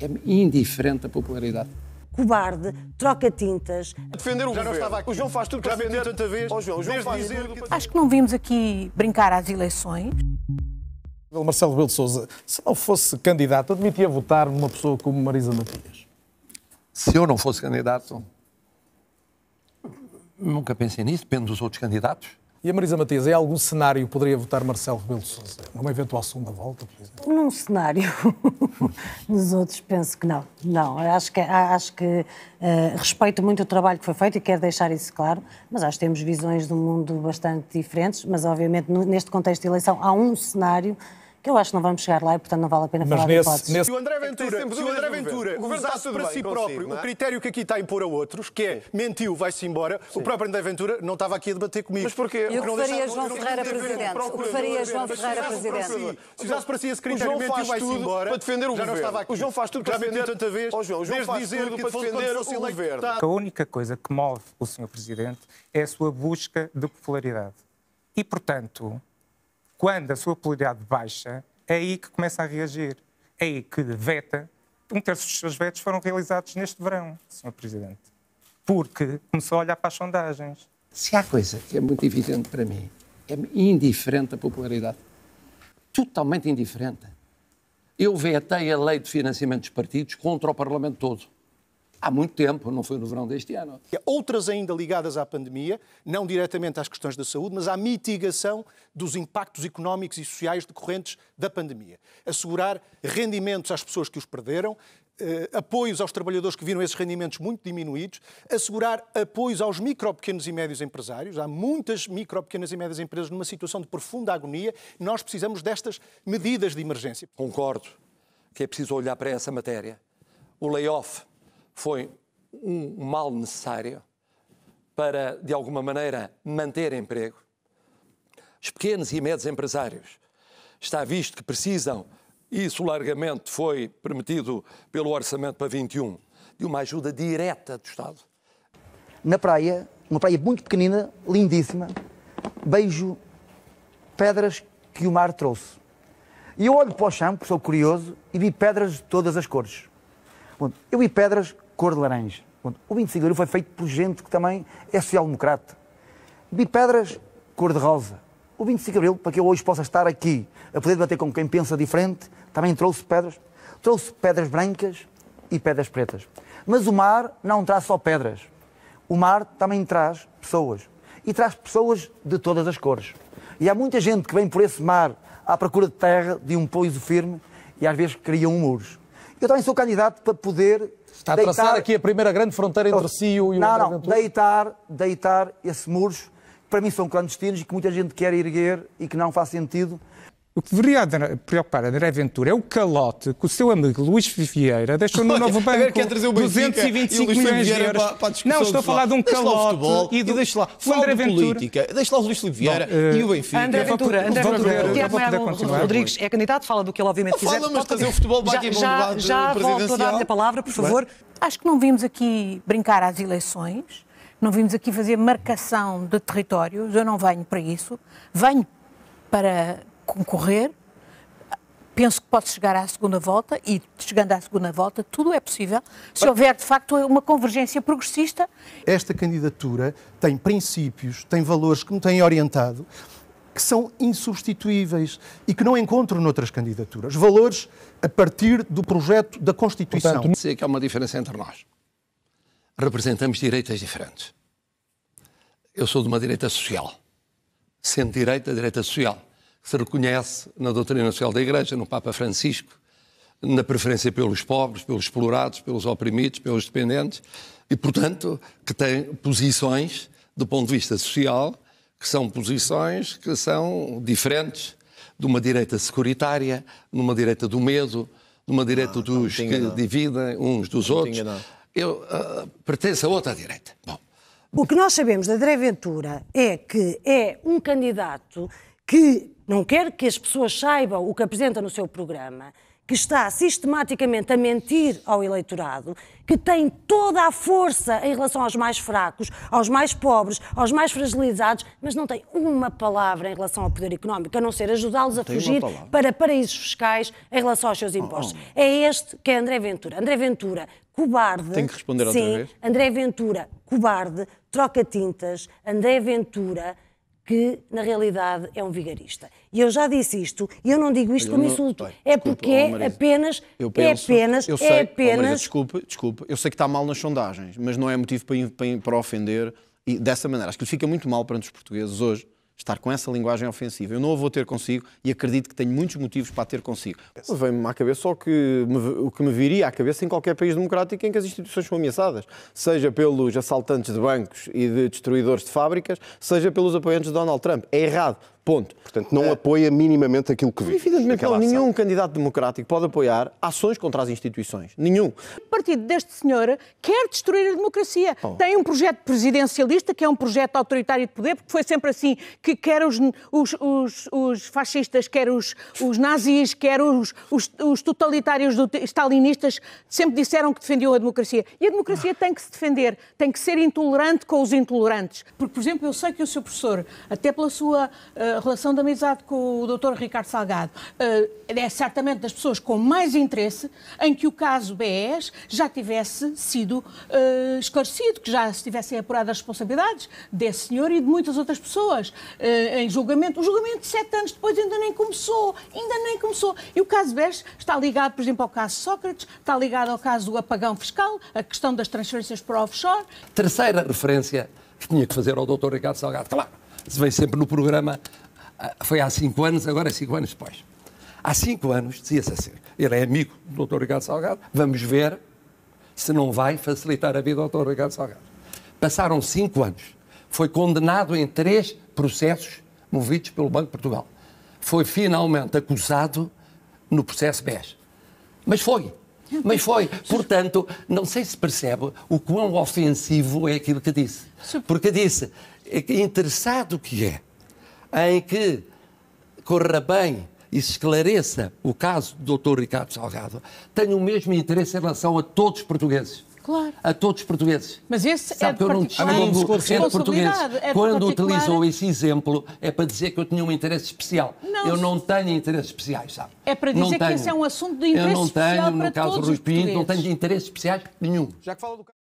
é indiferente a popularidade. Cobarde, troca tintas. Defender o já governo. Não estava aqui. O João faz tudo para defender tanta vez. Oh, João faz dizer... Acho que não vimos aqui brincar às eleições. O Marcelo Rebelo de Sousa, se não fosse candidato, admitia votar numa pessoa como Marisa Matias? Se eu não fosse candidato, nunca pensei nisso, depende dos outros candidatos. E a Marisa Matias, em algum cenário poderia votar Marcelo Rebelo de Sousa? Numa eventual segunda volta, por exemplo? Num cenário. Nos outros penso que não. Não, acho que respeito muito o trabalho que foi feito e quero deixar isso claro, mas acho que temos visões do mundo bastante diferentes, mas obviamente neste contexto de eleição há um cenário que eu acho que não vamos chegar lá e, portanto, não vale a pena falar de hipóteses. Se o André Ventura governasse para si próprio o critério que aqui está a impor a outros, que é mentiu, vai-se embora, o próprio André Ventura não estava aqui a debater comigo. Mas porquê? E o que faria João Ferreira Presidente? O que faria João Ferreira Presidente? Se usasse para si esse critério, mentiu, vai-se embora, para defender o governo. O João faz tudo para defender tanta vez, desde dizer que defender o governo. A única coisa que move o Sr. Presidente é a sua busca de popularidade. E, portanto... Quando a sua popularidade baixa, é aí que começa a reagir. É aí que veta. Um terço dos seus vetos foram realizados neste verão, Sr. Presidente. Porque começou a olhar para as sondagens. Se há coisa que é muito evidente para mim, é indiferente a popularidade. Totalmente indiferente. Eu vetei a lei de financiamento dos partidos contra o Parlamento todo. Há muito tempo, não foi no verão deste ano. Há outras ainda ligadas à pandemia, não diretamente às questões da saúde, mas à mitigação dos impactos económicos e sociais decorrentes da pandemia. Assegurar rendimentos às pessoas que os perderam, apoios aos trabalhadores que viram esses rendimentos muito diminuídos, assegurar apoios aos micro, pequenos e médios empresários. Há muitas micro, pequenas e médias empresas numa situação de profunda agonia. Nós precisamos destas medidas de emergência. Concordo que é preciso olhar para essa matéria. O layoff foi um mal necessário para, de alguma maneira, manter emprego. Os pequenos e médios empresários está visto que precisam, isso o largamento foi permitido pelo Orçamento para 21, de uma ajuda direta do Estado. Na praia, uma praia muito pequenina, lindíssima, beijo pedras que o mar trouxe. E eu olho para o chão, porque sou curioso, e vi pedras de todas as cores. Eu vi pedras cor de laranja. O 25 de abril foi feito por gente que também é social-democrata. Vi pedras cor de rosa. O 25 de abril, para que eu hoje possa estar aqui a poder debater com quem pensa diferente, também trouxe pedras. Trouxe pedras brancas e pedras pretas. Mas o mar não traz só pedras. O mar também traz pessoas. E traz pessoas de todas as cores. E há muita gente que vem por esse mar à procura de terra, de um pouso firme, e às vezes criam muros. Eu também sou candidato para poder... Está a traçar deitar... aqui a primeira grande fronteira entre si e o André Ventura. Deitar esses muros, que para mim são clandestinos e que muita gente quer erguer e que não faz sentido. O que deveria preocupar André Ventura é o calote que o seu amigo Luís Vieira deixou no Novo Banco. Quer trazer o 225 milhões de euros. Não, estou a falar de um calote. E deixa lá. André Ventura. Deixa lá o Luís Vieira e o Benfica. André Ventura. Tiago Rodrigues é candidato, fala do que ele obviamente fizer. Fala, mas trazer o futebol bate e bom debate presidencial. Já volto a dar-lhe a palavra, por favor. Acho que não vimos aqui brincar às eleições. Não vimos aqui fazer marcação de territórios. Eu não venho para isso. Venho para... concorrer, penso que pode chegar à segunda volta e, chegando à segunda volta, tudo é possível se houver, de facto, uma convergência progressista. Esta candidatura tem princípios, tem valores que me têm orientado, que são insubstituíveis e que não encontro noutras candidaturas. Valores a partir do projeto da Constituição. Portanto, sei que há uma diferença entre nós. Representamos direitas diferentes. Eu sou de uma direita social. Sendo direita, direita social. Se reconhece na doutrina social da Igreja, no Papa Francisco, na preferência pelos pobres, pelos explorados, pelos oprimidos, pelos dependentes, e, portanto, que tem posições, do ponto de vista social, que são posições que são diferentes de uma direita securitária, de uma direita do medo, de uma direita dos que dividem uns dos outros. Eu pertenço a outra direita. Bom. O que nós sabemos da André Ventura é que é um candidato que não quer que as pessoas saibam o que apresenta no seu programa, que está sistematicamente a mentir ao eleitorado, que tem toda a força em relação aos mais fracos, aos mais pobres, aos mais fragilizados, mas não tem uma palavra em relação ao poder económico, a não ser ajudá-los a fugir para paraísos fiscais em relação aos seus impostos. É este que é André Ventura. André Ventura, cobarde... Tem que responder outra vez. Sim, André Ventura, cobarde, troca-tintas, André Ventura... que, na realidade, é um vigarista. E eu já disse isto, e eu não digo isto como insulto. É porque é apenas... Desculpe, eu sei que está mal nas sondagens, mas não é motivo para ofender e dessa maneira. Acho que lhe fica muito mal perante os portugueses hoje estar com essa linguagem ofensiva. Eu não a vou ter consigo e acredito que tenho muitos motivos para a ter consigo. Vem-me à cabeça o que me viria à cabeça em qualquer país democrático em que as instituições são ameaçadas, seja pelos assaltantes de bancos e de destruidores de fábricas, seja pelos apoiantes de Donald Trump. É errado. Ponto. Portanto, não apoia minimamente aquilo que vi. Evidentemente, nenhum candidato democrático pode apoiar ações contra as instituições. Nenhum. O partido deste senhor quer destruir a democracia. Tem um projeto presidencialista, que é um projeto autoritário de poder, porque foi sempre assim, que quer os fascistas, quer os nazis, quer os totalitários stalinistas, sempre disseram que defendiam a democracia. E a democracia tem que se defender, tem que ser intolerante com os intolerantes. Porque, por exemplo, eu sei que o seu professor, até pela sua... A relação de amizade com o Dr. Ricardo Salgado é certamente das pessoas com mais interesse em que o caso BES já tivesse sido esclarecido, que já se tivessem apurado as responsabilidades desse senhor e de muitas outras pessoas em julgamento. O julgamento de 7 anos depois ainda nem começou, E o caso BES está ligado, por exemplo, ao caso Sócrates, está ligado ao caso do apagão fiscal, a questão das transferências para offshore. Terceira referência que tinha que fazer ao Dr. Ricardo Salgado, claro. Se veio sempre no programa, foi há 5 anos, agora é 5 anos depois. Há 5 anos, dizia-se assim, ele é amigo do Dr. Ricardo Salgado, vamos ver se não vai facilitar a vida ao Dr. Ricardo Salgado. Passaram 5 anos, foi condenado em 3 processos movidos pelo Banco de Portugal. Foi finalmente acusado no processo BES. Mas foi. Portanto, não sei se percebe o quão ofensivo é aquilo que disse. Porque disse... interessado que é em que corra bem e se esclareça o caso do Dr. Ricardo Salgado, tem o mesmo interesse em relação a todos os portugueses. Claro. A todos os portugueses. Mas esse sabe é de particular responsabilidade. Quando utilizam esse exemplo é para dizer que eu tinha um interesse especial. Não. Eu não tenho interesses especiais, sabe? É para dizer que esse é um assunto de interesse especial para todos os portugueses. Eu não tenho, no caso do Rui Pinto, não tenho interesses especiais nenhum. Já que fala do